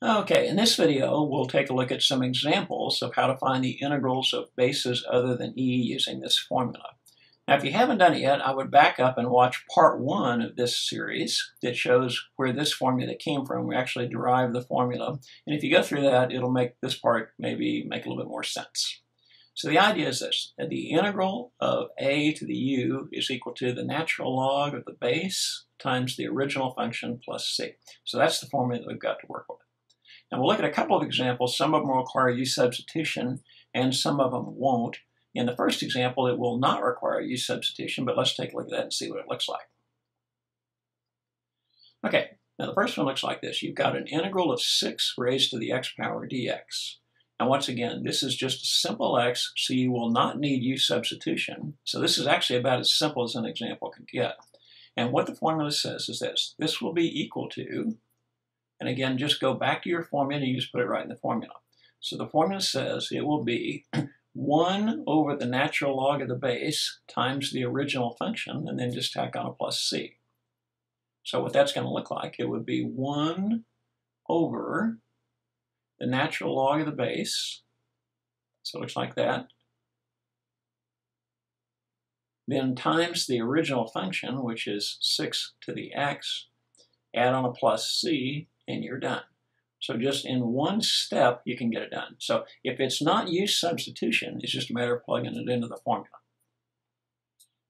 Okay, in this video we'll take a look at some examples of how to find the integrals of bases other than E using this formula. Now if you haven't done it yet, I would back up and watch part 1 of this series that shows where this formula came from. We actually derived the formula, and if you go through that, it'll make this part maybe make a little bit more sense. So the idea is this, that the integral of a to the u is equal to the natural log of the base times the original function plus c. So that's the formula that we've got to work with. Now we'll look at a couple of examples. Some of them will require u substitution and some of them won't. In the first example, it will not require u substitution, but let's take a look at that and see what it looks like. Okay, now the first one looks like this. You've got an integral of 6 raised to the x power dx. And once again, this is just a simple x, so you will not need u substitution. So this is actually about as simple as an example can get. And what the formula says is this. This will be equal to, and again, just go back to your formula and you just put it right in the formula. So the formula says it will be 1 over the natural log of the base times the original function, and then just tack on a plus c. So what that's going to look like, it would be 1 over the natural log of the base. So it looks like that. Then times the original function, which is 6 to the x, add on a plus c, and you're done. So just in one step, you can get it done. So if it's not u substitution, it's just a matter of plugging it into the formula.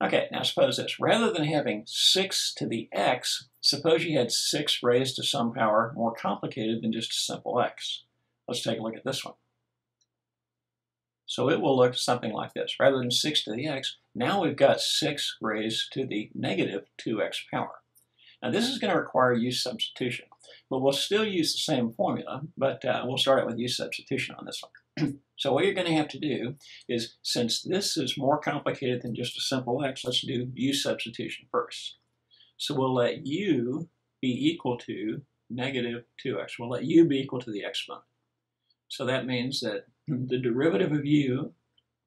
Okay, now suppose this. Rather than having 6 to the x, suppose you had 6 raised to some power more complicated than just a simple x. Let's take a look at this one. So it will look something like this. Rather than 6 to the x, now we've got 6 raised to the negative 2x power. Now this is going to require u substitution, but we'll still use the same formula, but we'll start out with u substitution on this one. So what you're going to have to do is, since this is more complicated than just a simple x, let's do u substitution first. So we'll let u be equal to negative 2x. We'll let u be equal to the exponent. So that means that the derivative of u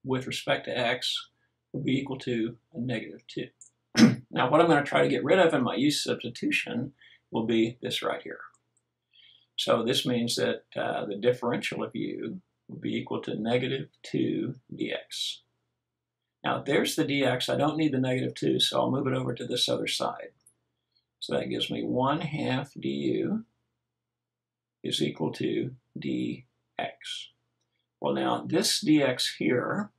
with respect to x will be equal to a negative 2. Now what I'm going to try to get rid of in my u substitution will be this right here. So this means that the differential of u will be equal to negative 2 dx. Now there's the dx. I don't need the negative 2, so I'll move it over to this other side. So that gives me 1/2 du is equal to dx. Well, now this dx here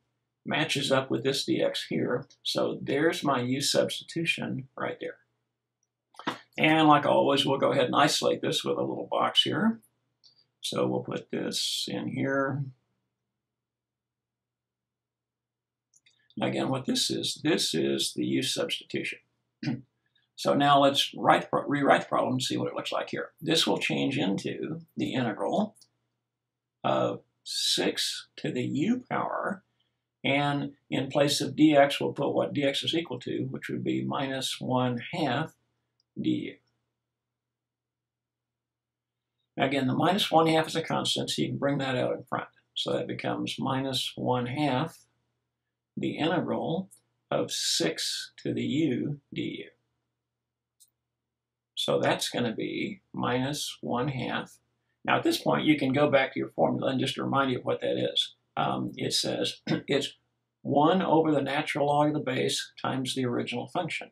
matches up with this dx here, so there's my u substitution right there. And like always, we'll go ahead and isolate this with a little box here. So we'll put this in here. Again, what this is the u substitution. So now let's rewrite the problem and see what it looks like here. This will change into the integral of 6 to the u power, and in place of dx, we'll put what dx is equal to, which would be minus 1/2 du. Again, the minus 1/2 is a constant, so you can bring that out in front. So that becomes minus 1/2 the integral of 6 to the u du. So that's going to be minus 1/2. Now at this point, you can go back to your formula and just remind you of what that is. It says it's 1 over the natural log of the base times the original function.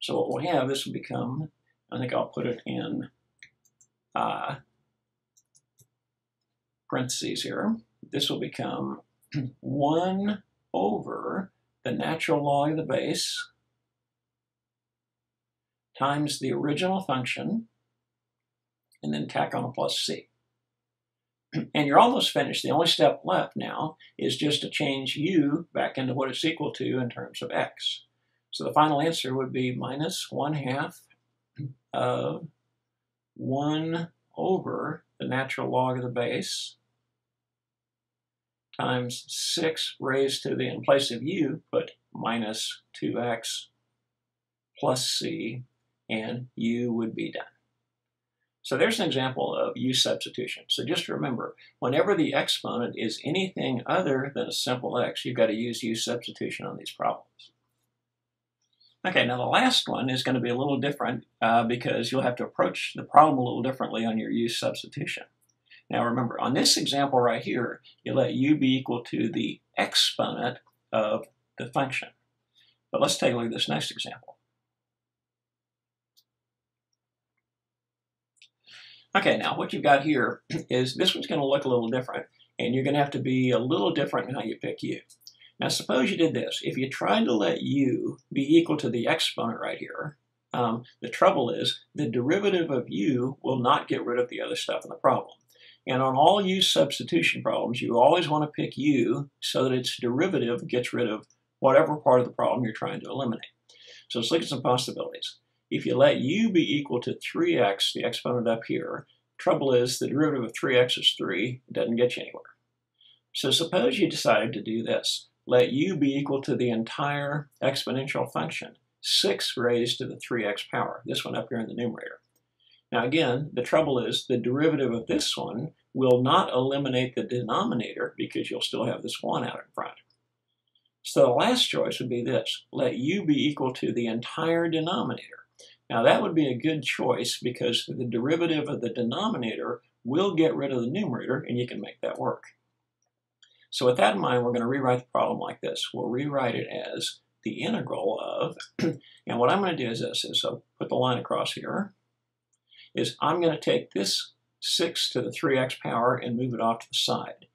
So what we'll have, this will become, I think I'll put it in parentheses here. This will become 1 over the natural log of the base times the original function, and then tack on a plus c. And you're almost finished. The only step left now is just to change u back into what it's equal to in terms of x. So the final answer would be minus 1/2 of 1 over the natural log of the base times 6 raised to the, in place of u, put minus 2x plus c, and u would be done. So there's an example of u substitution. So just remember, whenever the exponent is anything other than a simple x, you've got to use u substitution on these problems. Okay, now the last one is going to be a little different because you'll have to approach the problem a little differently on your use substitution. Now remember, on this example right here, you let u be equal to the exponent of the function. But let's take a look at this next example. Okay, now what you've got here is this one's going to look a little different, and you're going to have to be a little different in how you pick u. Now suppose you did this. If you tried to let u be equal to the exponent right here, the trouble is the derivative of u will not get rid of the other stuff in the problem. And on all u substitution problems, you always want to pick u so that its derivative gets rid of whatever part of the problem you're trying to eliminate. So let's look at some possibilities. If you let u be equal to 3x, the exponent up here, trouble is the derivative of 3x is 3. It doesn't get you anywhere. So suppose you decided to do this. Let u be equal to the entire exponential function, 6 raised to the 3x power, this one up here in the numerator. Now again, the trouble is the derivative of this one will not eliminate the denominator because you'll still have this 1 out in front. So the last choice would be this, let u be equal to the entire denominator. Now that would be a good choice because the derivative of the denominator will get rid of the numerator and you can make that work. So with that in mind, we're going to rewrite the problem like this. We'll rewrite it as the integral of, and what I'm going to do is this, is I'll put the line across here, is I'm going to take this 6 to the 3x power and move it off to the side.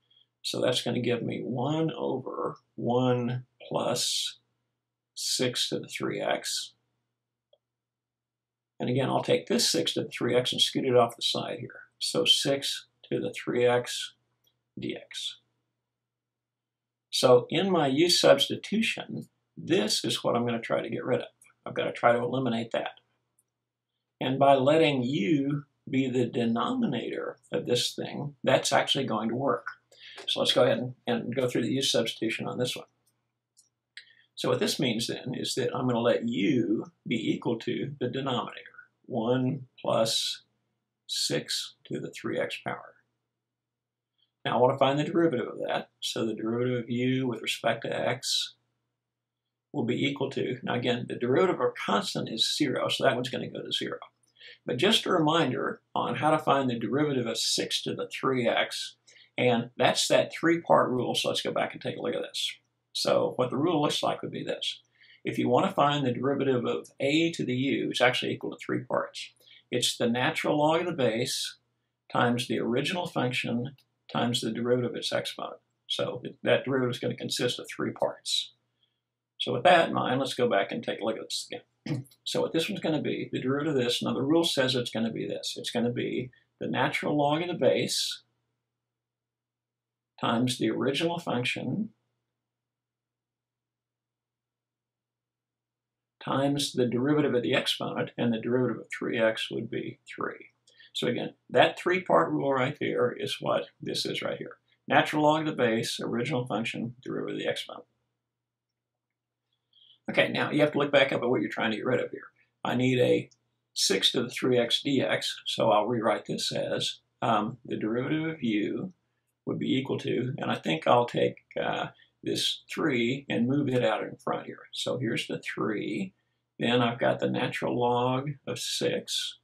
So that's going to give me 1 over 1 plus 6 to the 3x. And again, I'll take this 6 to the 3x and scoot it off the side here. So 6 to the 3x dx. So in my u substitution, this is what I'm going to try to get rid of. I've got to try to eliminate that. And by letting u be the denominator of this thing, that's actually going to work. So let's go ahead and go through the u substitution on this one. So what this means then is that I'm going to let u be equal to the denominator, 1 plus 6 to the 3x power. Now I want to find the derivative of that. So the derivative of u with respect to x will be equal to, now again, the derivative of a constant is 0, so that one's going to go to 0. But just a reminder on how to find the derivative of 6 to the 3x, and that's that three-part rule, so let's go back and take a look at this. So what the rule looks like would be this. If you want to find the derivative of a to the u, it's actually equal to three parts. It's the natural log of the base times the original function times the derivative of its exponent. So that derivative is going to consist of three parts. So with that in mind, let's go back and take a look at this again. So what this one's going to be, the derivative of this, now the rule says it's going to be this. It's going to be the natural log of the base times the original function times the derivative of the exponent, and the derivative of 3x would be 3. So again, that three-part rule right there is what this is right here. Natural log of the base, original function, derivative of the exponent. Okay, now you have to look back up at what you're trying to get rid of here. I need a 6 to the 3x dx, so I'll rewrite this as the derivative of u would be equal to, and I think I'll take this 3 and move it out in front here. So here's the 3, then I've got the natural log of 6,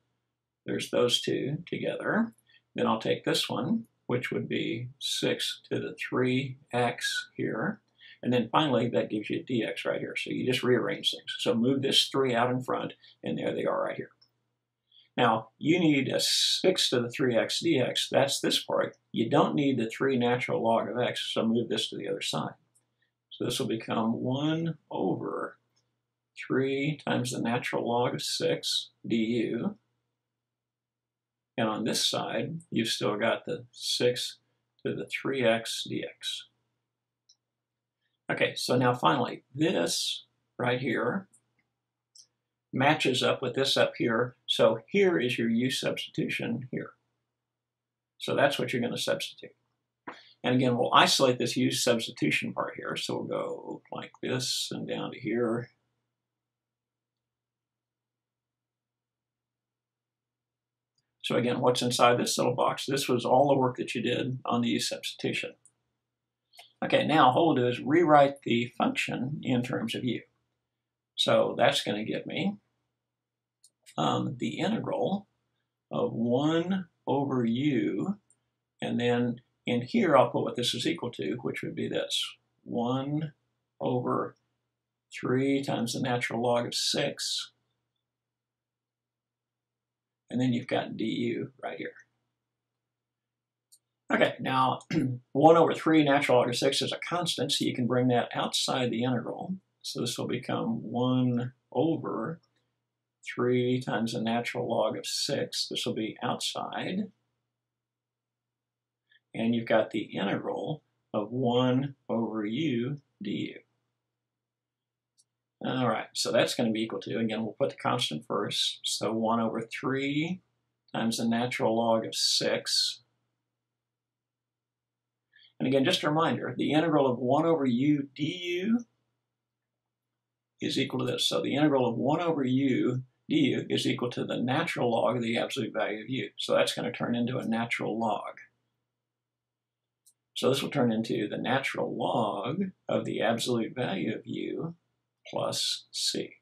there's those two together. Then I'll take this one, which would be 6 to the 3x here. And then finally, that gives you a dx right here. So you just rearrange things. So move this 3 out in front, and there they are right here. Now, you need a 6 to the 3x dx. That's this part. You don't need the 3 natural log of x, so move this to the other side. So this will become 1 over 3 times the natural log of 6 du. And on this side, you've still got the 6 to the 3x dx. Okay, so now finally, this right here matches up with this up here. So here is your u substitution here. So that's what you're going to substitute. And again, we'll isolate this u substitution part here. So we'll go like this and down to here. So again, what's inside this little box? This was all the work that you did on the u substitution. Okay, now all we'll do is rewrite the function in terms of u. So that's going to give me the integral of 1 over u, and then in here I'll put what this is equal to, which would be this, 1 over 3 times the natural log of 6, and then you've got du right here. Okay, now 1 over 3 natural log of 6 is a constant, so you can bring that outside the integral. So this will become 1 over 3 times the natural log of 6. This will be outside. And you've got the integral of 1 over u du. All right, so that's going to be equal to, again, we'll put the constant first. So 1 over 3 times the natural log of 6. And again, just a reminder, the integral of 1 over u du is equal to this. So the integral of 1 over u du is equal to the natural log of the absolute value of u. So that's going to turn into a natural log. So this will turn into the natural log of the absolute value of u plus c.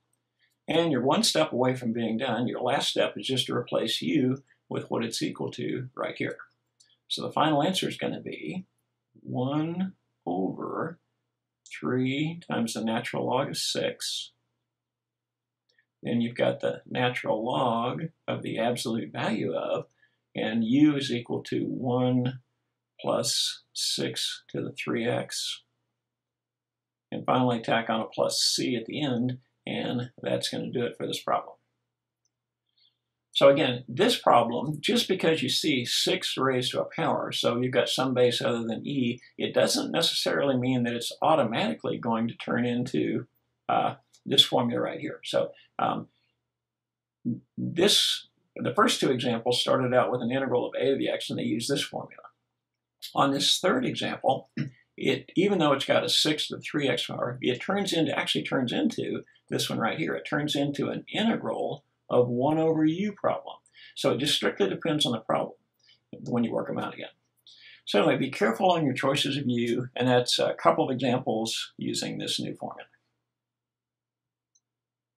And you're one step away from being done. Your last step is just to replace u with what it's equal to right here. So the final answer is going to be 1 over 3 times the natural log of 6. Then you've got the natural log of the absolute value of, and u is equal to 1 plus 6 to the 3x. And finally, tack on a plus c at the end, and that's going to do it for this problem. So again, this problem, just because you see 6 raised to a power, so you've got some base other than e, it doesn't necessarily mean that it's automatically going to turn into this formula right here. So the first two examples started out with an integral of a to the x, and they used this formula. On this third example, even though it's got a 6 to the 3x power, it actually turns into this one right here. It turns into an integral of 1 over u problem. So it just strictly depends on the problem when you work them out again. So anyway, be careful on your choices of u, and that's a couple of examples using this new formula.